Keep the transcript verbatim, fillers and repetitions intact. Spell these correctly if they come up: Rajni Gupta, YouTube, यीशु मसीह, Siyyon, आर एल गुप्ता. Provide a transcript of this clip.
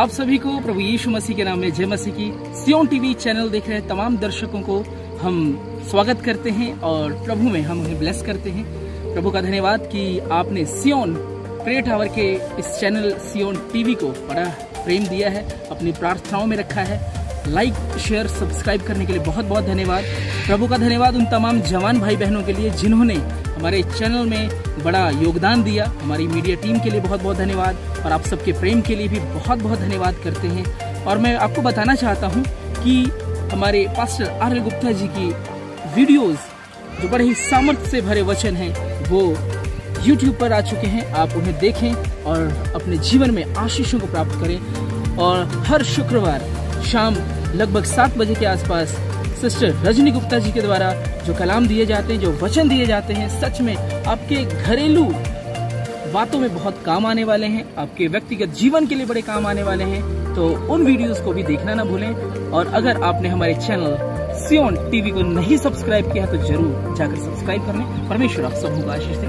आप सभी को प्रभु यीशु मसीह के नाम में जय मसीह की। सियोन टीवी चैनल देख रहे तमाम दर्शकों को हम स्वागत करते हैं और प्रभु में हम उन्हें ब्लेस करते हैं। प्रभु का धन्यवाद कि आपने सियोन प्रेयर टावर के इस चैनल सियोन टीवी को बड़ा प्रेम दिया है, अपनी प्रार्थनाओं में रखा है। लाइक शेयर सब्सक्राइब करने के लिए बहुत बहुत धन्यवाद। प्रभु का धन्यवाद उन तमाम जवान भाई बहनों के लिए जिन्होंने हमारे चैनल में बड़ा योगदान दिया। हमारी मीडिया टीम के लिए बहुत बहुत धन्यवाद और आप सबके प्रेम के लिए भी बहुत बहुत धन्यवाद करते हैं। और मैं आपको बताना चाहता हूं कि हमारे pastor आर एल गुप्ता ji की वीडियोस जो बड़े ही सामर्थ्य से भरे वचन हैं वो यूट्यूब पर आ चुके हैं। आप उन्हें देखें और अपने जीवन में आशीषों को प्राप्त करें। और हर शुक्रवार शाम लगभग सात बजे के आसपास सिस्टर रजनी गुप्ता जी के द्वारा जो कलाम दिए जाते हैं, जो वचन दिए जाते हैं, सच में आपके घरेलू बातों में बहुत काम आने वाले हैं, आपके व्यक्तिगत जीवन के लिए बड़े काम आने वाले हैं। तो उन वीडियोस को भी देखना ना भूलें। और अगर आपने हमारे चैनल सियोन टीवी को नहीं सब्सक्राइब किया तो जरूर जाकर सब्सक्राइब कर लें। परमेश्वर आप सबको आशीष दे।